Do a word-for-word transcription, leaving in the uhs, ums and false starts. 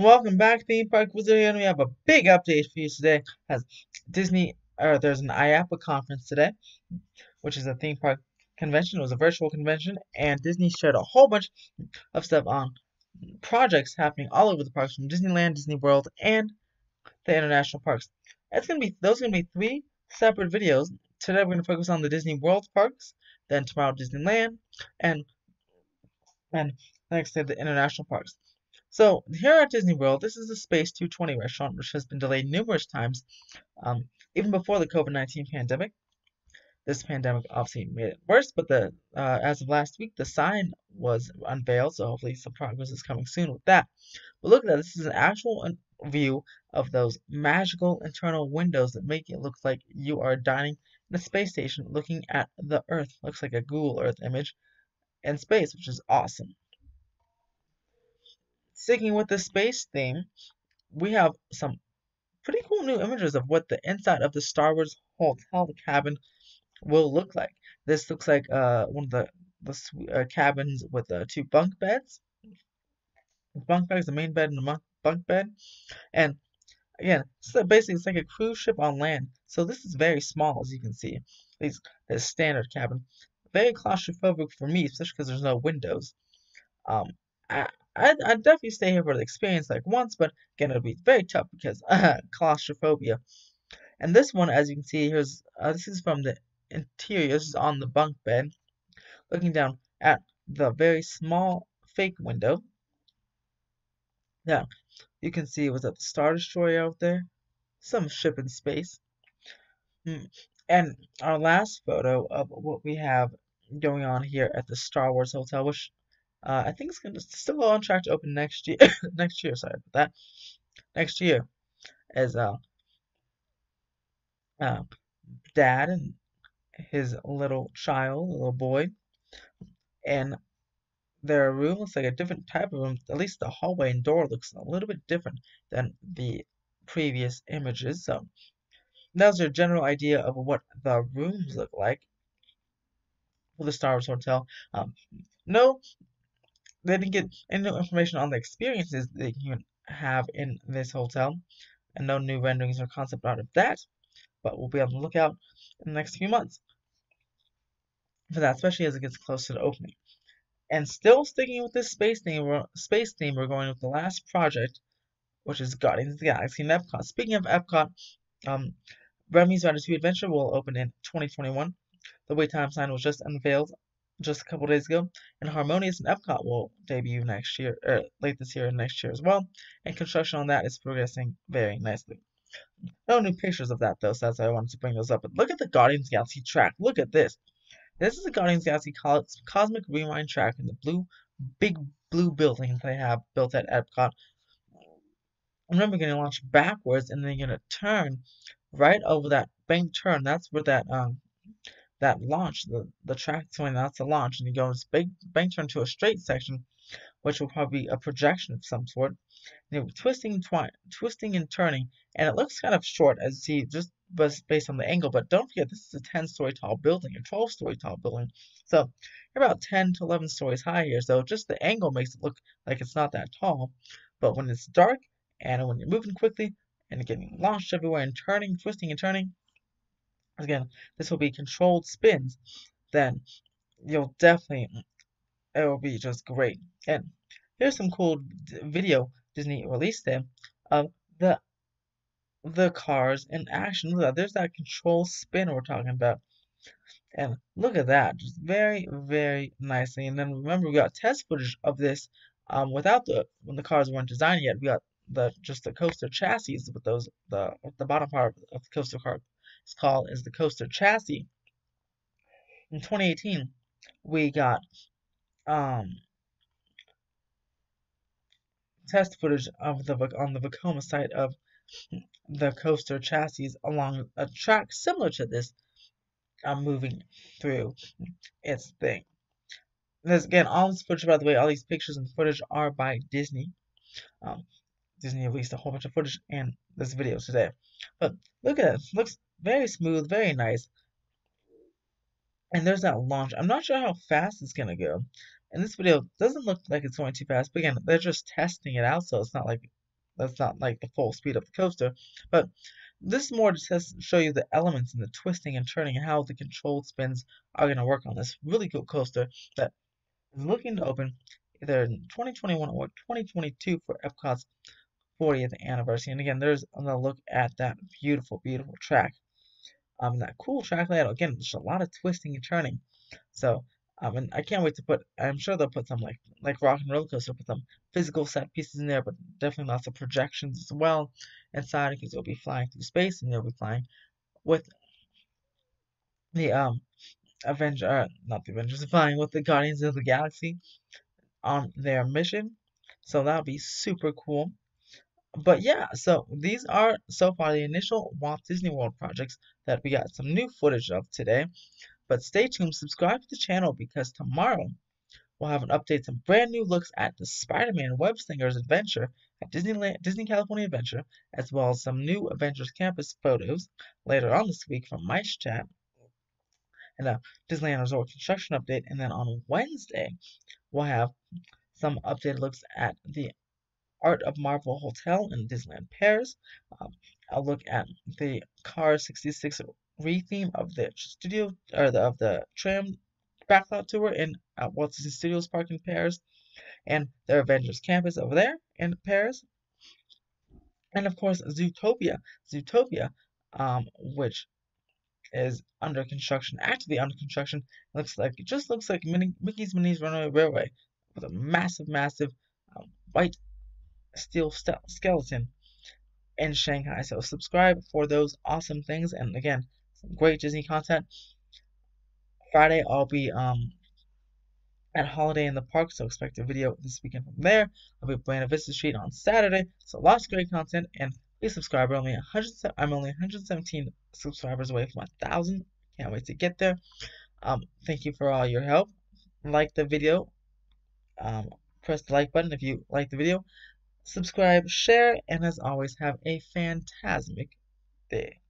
Welcome back, Theme Park Wizard, and we have a big update for you today. As Disney, or there's an I A A P A conference today, which is a theme park convention. It was a virtual convention, and Disney shared a whole bunch of stuff on projects happening all over the parks, from Disneyland, Disney World, and the international parks. It's gonna be those are gonna be three separate videos. Today we're gonna focus on the Disney World parks, then tomorrow Disneyland, and and next day the international parks. So, here at Disney World, this is the Space two twenty restaurant, which has been delayed numerous times, um, even before the COVID nineteen pandemic. This pandemic obviously made it worse, but the uh, as of last week, the sign was unveiled, so hopefully some progress is coming soon with that. But look at that. This is an actual view of those magical internal windows that make it look like you are dining in a space station looking at the Earth. Looks like a Google Earth image in space, which is awesome. Sticking with the space theme, we have some pretty cool new images of what the inside of the Star Wars Hotel cabin will look like. This looks like uh, one of the, the uh, cabins with uh, two bunk beds. Bunk beds, the main bed and the bunk bed. And again, so basically it's like a cruise ship on land. So this is very small, as you can see. These this standard cabin. Very claustrophobic for me, especially because there's no windows. Um, I, I'd, I'd definitely stay here for the experience like once, but again, it'll be very tough because uh, claustrophobia. And this one, as you can see, here's uh, this is from the interior. This is on the bunk bed, looking down at the very small fake window. Now, you can see it was at the Star Destroyer out there, some ship in space. And our last photo of what we have going on here at the Star Wars Hotel, which Uh, I think it's gonna still on track to open next year. next year, sorry about that. Next year, as uh, uh, Dad and his little child, little boy, and their room looks like a different type of room. At least the hallway and door looks a little bit different than the previous images. So that's your general idea of what the rooms look like for the Star Wars Hotel. Um, no. They didn't get any new information on the experiences that you have in this hotel, and no new renderings or concept art of that, but we'll be on the lookout in the next few months for that, especially as it gets closer to opening. And still sticking with this space theme, we're, space theme, we're going with the last project, which is Guardians of the Galaxy and Epcot. Speaking of Epcot, um, Remy's Ratatouille Adventure will open in twenty twenty-one. The wait time sign was just unveiled just a couple days ago, and Harmonious and Epcot will debut next year, or late this year and next year as well, and construction on that is progressing very nicely. No new pictures of that though, so that's why I wanted to bring those up. But look at the Guardians of the Galaxy track. Look at this. This is the Guardians of the Galaxy Cosmic Rewind track in the blue, big blue building they have built at Epcot. Remember, you're going to launch backwards, and then you're going to turn right over that bank turn. That's where that, um, that launch, the, the track going out to launch, and you go in this big bank turn to a straight section, which will probably be a projection of some sort. And you're twisting, twine, twisting and turning, and it looks kind of short, as you see, just based on the angle, but don't forget, this is a ten-story tall building, a twelve-story tall building, so you're about ten to eleven stories high here, so just the angle makes it look like it's not that tall, but when it's dark, and when you're moving quickly, and getting launched everywhere, and turning, twisting and turning, again, this will be controlled spins, then you'll definitely, it will be just great. And here's some cool video Disney released there of the the cars in action. Look at that. There's that control spin we're talking about. And look at that. Just very, very nicely. And then remember, we got test footage of this um, without the, when the cars weren't designed yet. We got the just the coaster chassis with those, the, the bottom part of the coaster car. It's called is the coaster chassis. In twenty eighteen, we got um, test footage of the on the Vekoma site of the coaster chassis along a track similar to this, uh, moving through its thing. There's again all this footage. By the way, all these pictures and footage are by Disney. Um, Disney released a whole bunch of footage in this video today. But look at it. Looks very smooth, very nice. And there's that launch. I'm not sure how fast it's going to go. And this video doesn't look like it's going too fast. But again, they're just testing it out, so it's not like That's not like the full speed of the coaster, but this is more just to show you the elements and the twisting and turning and how the controlled spins are going to work on this really cool coaster that is looking to open either in twenty twenty-one or twenty twenty-two for Epcot's fortieth anniversary. And again, there's another look at that beautiful, beautiful track. Um, that cool track layout. Again, there's a lot of twisting and turning. So, um, and I can't wait to put, I'm sure they'll put some, like, like Rock and Roller Coaster, put some physical set pieces in there, but definitely lots of projections as well inside, because you'll be flying through space, and you'll be flying with the, um, Avengers, uh, not the Avengers, flying with the Guardians of the Galaxy on their mission. So that'll be super cool. But yeah, so these are so far the initial Walt Disney World projects that we got some new footage of today. But stay tuned, subscribe to the channel, because tomorrow we'll have an update, some brand new looks at the Spider-Man Web Slinger's Adventure at Disneyland, Disney California Adventure, as well as some new Avengers Campus photos later on this week from Mice Chat, and a Disneyland Resort construction update. And then on Wednesday, we'll have some updated looks at the Art of Marvel Hotel in Disneyland Paris. Um, I'll look at the Car sixty-six retheme of the studio or the, of the tram backlot tour in uh, Walt Disney Studios Park in Paris, and their Avengers Campus over there in Paris, and of course Zootopia, Zootopia, um, which is under construction, actively under construction. It looks like it just looks like Minnie, Mickey's Minnie's Runaway Railway with a massive, massive um, white steel skeleton in Shanghai. So subscribe for those awesome things, and again, some great Disney content. Friday I'll be um at Holiday in the Park, so expect a video this weekend from there. I'll be playing a Vista Street on Saturday, so lots of great content. And please subscribe. Only I'm only one hundred seventeen subscribers away from a thousand. Can't wait to get there. Um, thank you for all your help. Like the video. Um, press the like button if you like the video. Subscribe, share, and as always, have a fantasmic day.